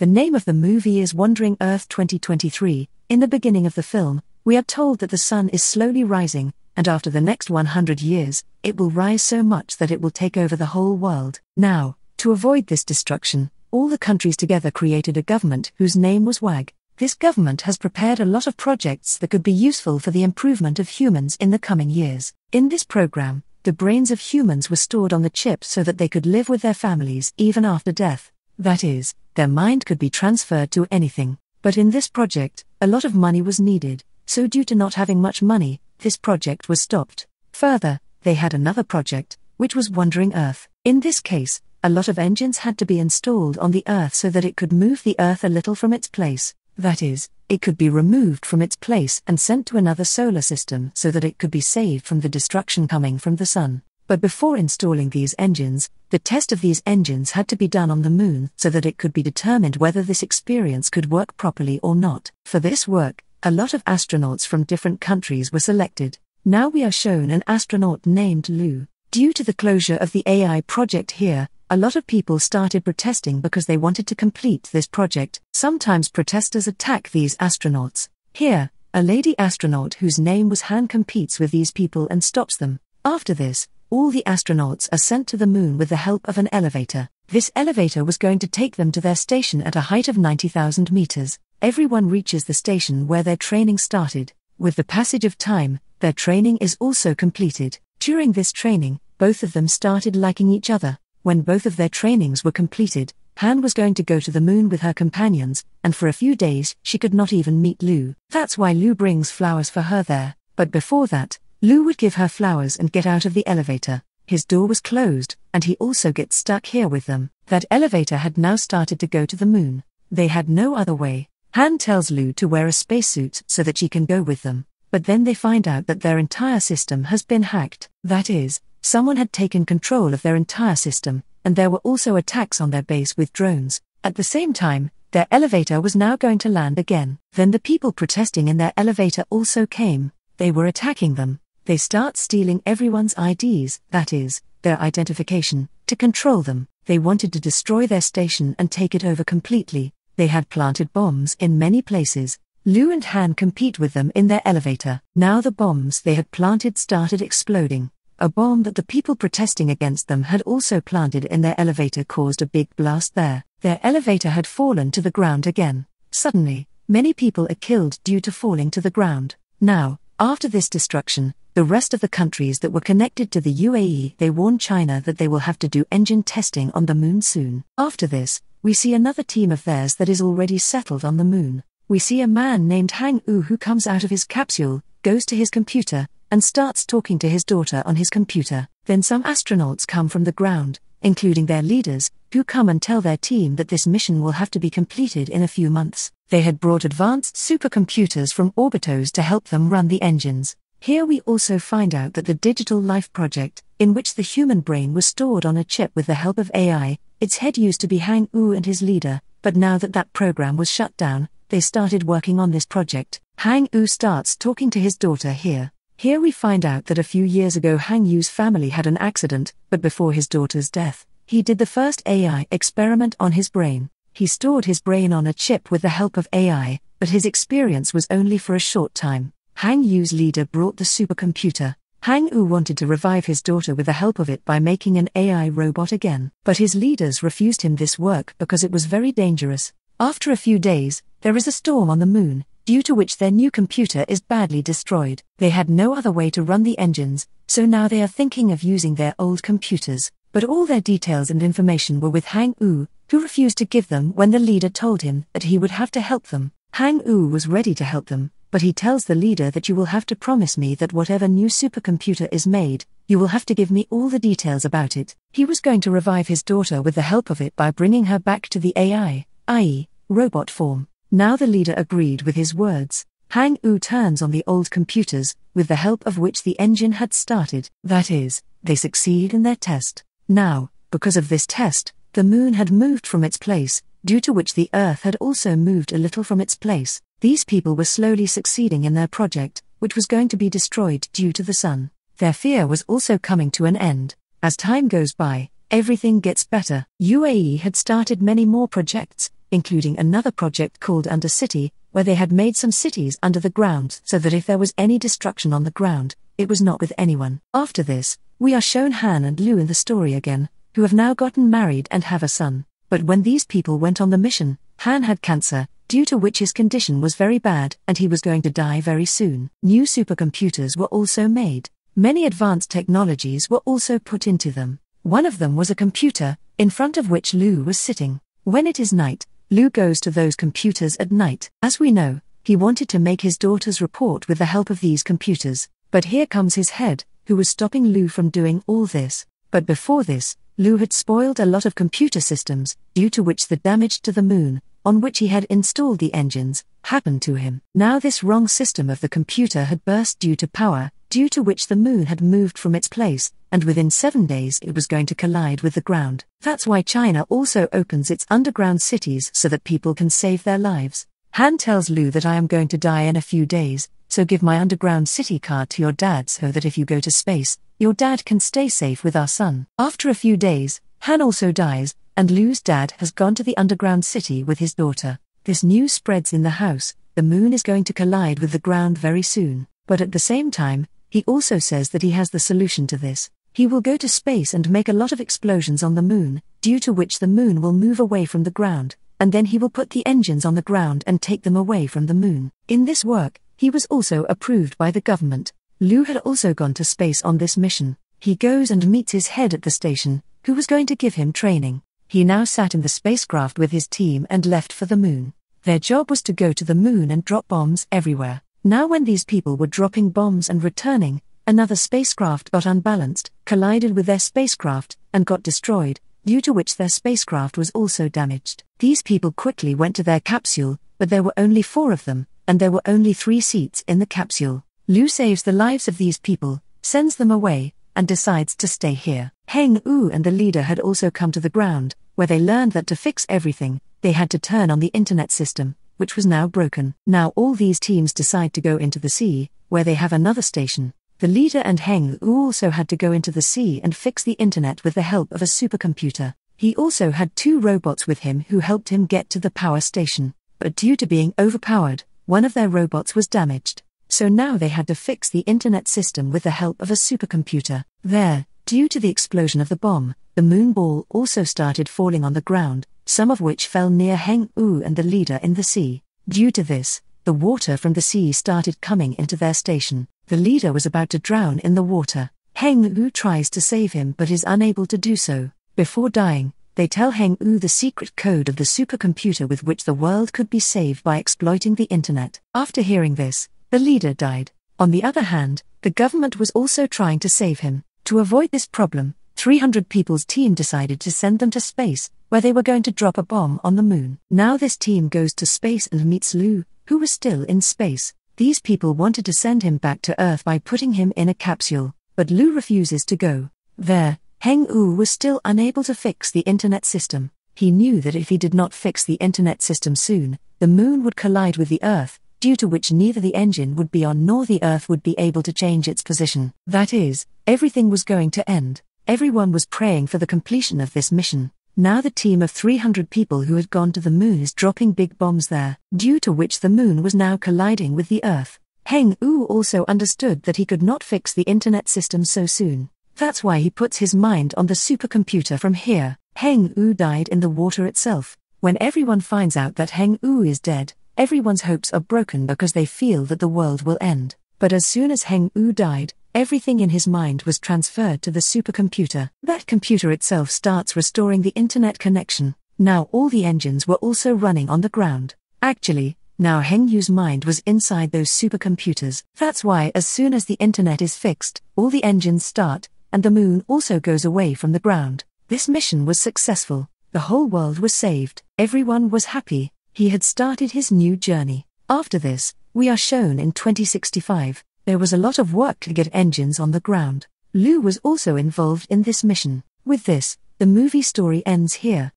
The name of the movie is Wandering Earth 2023. In the beginning of the film, we are told that the sun is slowly rising, and after the next 100 years, it will rise so much that it will take over the whole world. Now, to avoid this destruction, all the countries together created a government whose name was WAG. This government has prepared a lot of projects that could be useful for the improvement of humans in the coming years. In this program, the brains of humans were stored on the chip so that they could live with their families even after death. That is, their mind could be transferred to anything. But in this project, a lot of money was needed, so due to not having much money, this project was stopped. Further, they had another project, which was Wandering Earth. In this case, a lot of engines had to be installed on the Earth so that it could move the Earth a little from its place. That is, it could be removed from its place and sent to another solar system so that it could be saved from the destruction coming from the sun. But before installing these engines, the test of these engines had to be done on the moon so that it could be determined whether this experience could work properly or not. For this work, a lot of astronauts from different countries were selected. Now we are shown an astronaut named Liu. Due to the closure of the AI project here, a lot of people started protesting because they wanted to complete this project. Sometimes protesters attack these astronauts. Here, a lady astronaut whose name was Han competes with these people and stops them. After this, all the astronauts are sent to the moon with the help of an elevator. This elevator was going to take them to their station at a height of 90,000 meters. Everyone reaches the station where their training started. With the passage of time, their training is also completed. During this training, both of them started liking each other. When both of their trainings were completed, Han was going to go to the moon with her companions, and for a few days she could not even meet Liu. That's why Liu brings flowers for her there. But before that, Liu would give her flowers and get out of the elevator. His door was closed, and he also gets stuck here with them. That elevator had now started to go to the moon. They had no other way. Han tells Liu to wear a spacesuit so that she can go with them. But then they find out that their entire system has been hacked. That is, someone had taken control of their entire system, and there were also attacks on their base with drones. At the same time, their elevator was now going to land again. Then the people protesting in their elevator also came. They were attacking them. They start stealing everyone's IDs, that is, their identification, to control them. They wanted to destroy their station and take it over completely. They had planted bombs in many places. Liu and Han compete with them in their elevator. Now the bombs they had planted started exploding. A bomb that the people protesting against them had also planted in their elevator caused a big blast there. Their elevator had fallen to the ground again. Suddenly, many people are killed due to falling to the ground. Now, after this destruction, the rest of the countries that were connected to the UAE, they warn China that they will have to do engine testing on the moon soon. After this, we see another team of theirs that is already settled on the moon. We see a man named Hang Ou who comes out of his capsule, goes to his computer, and starts talking to his daughter on his computer. Then some astronauts come from the ground, including their leaders, who come and tell their team that this mission will have to be completed in a few months. They had brought advanced supercomputers from Orbitos to help them run the engines. Here we also find out that the Digital Life Project, in which the human brain was stored on a chip with the help of AI, its head used to be Hang Ou and his leader, but now that program was shut down, they started working on this project. Hang Ou starts talking to his daughter here. Here we find out that a few years ago Hang Yu's family had an accident, but before his daughter's death, he did the first AI experiment on his brain. He stored his brain on a chip with the help of AI, but his experience was only for a short time. Hang Yu's leader brought the supercomputer. Hang Ou wanted to revive his daughter with the help of it by making an AI robot again, but his leaders refused him this work because it was very dangerous. After a few days, there is a storm on the moon, due to which their new computer is badly destroyed. They had no other way to run the engines, so now they are thinking of using their old computers. But all their details and information were with Hang Ou, who refused to give them when the leader told him that he would have to help them. Hang Ou was ready to help them, but he tells the leader that you will have to promise me that whatever new supercomputer is made, you will have to give me all the details about it. He was going to revive his daughter with the help of it by bringing her back to the AI, i.e., robot form. Now the leader agreed with his words. Hang Ou turns on the old computers, with the help of which the engine had started. That is, they succeed in their test. Now, because of this test, the moon had moved from its place, due to which the Earth had also moved a little from its place. These people were slowly succeeding in their project, which was going to be destroyed due to the sun. Their fear was also coming to an end. As time goes by, everything gets better. UAE had started many more projects, including another project called Under City, where they had made some cities under the ground so that if there was any destruction on the ground, it was not with anyone. After this, we are shown Han and Liu in the story again, who have now gotten married and have a son. But when these people went on the mission, Han had cancer, due to which his condition was very bad and he was going to die very soon. New supercomputers were also made. Many advanced technologies were also put into them. One of them was a computer, in front of which Liu was sitting. When it is night, Liu goes to those computers at night. As we know, he wanted to make his daughter's report with the help of these computers. But here comes his head, who was stopping Liu from doing all this. But before this, Liu had spoiled a lot of computer systems, due to which the damage to the moon, on which he had installed the engines, happened to him. Now this wrong system of the computer had burst due to power, due to which the moon had moved from its place, and within 7 days it was going to collide with the ground. That's why China also opens its underground cities so that people can save their lives. Han tells Liu that I am going to die in a few days, so give my underground city card to your dad so that if you go to space, your dad can stay safe with our son. After a few days, Han also dies, and Liu's dad has gone to the underground city with his daughter. This news spreads in the house, the moon is going to collide with the ground very soon. But at the same time, he also says that he has the solution to this. He will go to space and make a lot of explosions on the moon, due to which the moon will move away from the ground, and then he will put the engines on the ground and take them away from the moon. In this work, he was also approved by the government. Liu had also gone to space on this mission. He goes and meets his head at the station, who was going to give him training. He now sat in the spacecraft with his team and left for the moon. Their job was to go to the moon and drop bombs everywhere. Now when these people were dropping bombs and returning, another spacecraft got unbalanced, collided with their spacecraft, and got destroyed, due to which their spacecraft was also damaged. These people quickly went to their capsule, but there were only 4 of them, and there were only 3 seats in the capsule. Liu saves the lives of these people, sends them away, and decides to stay here. Heng Wu and the leader had also come to the ground, where they learned that to fix everything, they had to turn on the internet system, which was now broken. Now all these teams decide to go into the sea, where they have another station. The leader and Heng Wu also had to go into the sea and fix the internet with the help of a supercomputer. He also had 2 robots with him who helped him get to the power station. But due to being overpowered, one of their robots was damaged. So now they had to fix the internet system with the help of a supercomputer. There, due to the explosion of the bomb, the moon ball also started falling on the ground, some of which fell near Heng Wu and the leader in the sea. Due to this, the water from the sea started coming into their station. The leader was about to drown in the water. Heng Wu tries to save him but is unable to do so. Before dying, they tell Heng Wu the secret code of the supercomputer with which the world could be saved by exploiting the internet. After hearing this, the leader died. On the other hand, the government was also trying to save him. To avoid this problem, 300 people's team decided to send them to space, where they were going to drop a bomb on the moon. Now this team goes to space and meets Liu, who was still in space. These people wanted to send him back to Earth by putting him in a capsule, but Liu refuses to go. There, Heng Wu was still unable to fix the internet system. He knew that if he did not fix the internet system soon, the moon would collide with the Earth, due to which neither the engine would be on nor the Earth would be able to change its position. That is, everything was going to end. Everyone was praying for the completion of this mission. Now the team of 300 people who had gone to the moon is dropping big bombs there, due to which the moon was now colliding with the Earth. Heng Wu also understood that he could not fix the internet system so soon. That's why he puts his mind on the supercomputer from here. Heng Wu died in the water itself. When everyone finds out that Heng Wu is dead, everyone's hopes are broken because they feel that the world will end. But as soon as Heng Wu died, everything in his mind was transferred to the supercomputer. That computer itself starts restoring the internet connection. Now all the engines were also running on the ground. Actually, now Heng Yu's mind was inside those supercomputers. That's why as soon as the internet is fixed, all the engines start, and the moon also goes away from the ground. This mission was successful. The whole world was saved. Everyone was happy. He had started his new journey. After this, we are shown in 2065, there was a lot of work to get engines on the ground. Liu was also involved in this mission. With this, the movie story ends here,